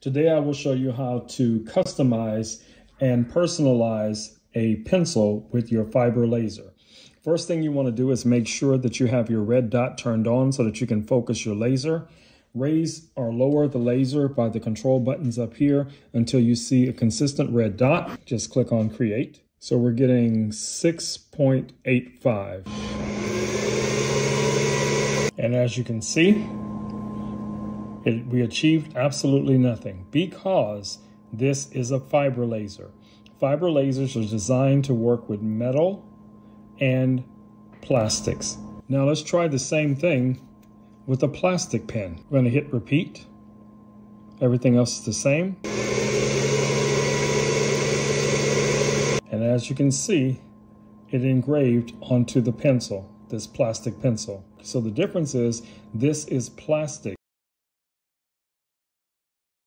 Today I will show you how to customize and personalize a pencil with your fiber laser. First thing you want to do is make sure that you have your red dot turned on so that you can focus your laser. Raise or lower the laser by the control buttons up here until you see a consistent red dot. Just click on Create. So we're getting 6.85. And as you can see, we achieved absolutely nothing because this is a fiber laser. Fiber lasers are designed to work with metal and plastics. Now let's try the same thing with a plastic pen. We're going to hit repeat. Everything else is the same. And as you can see, it engraved onto the pencil, this plastic pencil. So the difference is this is plastic.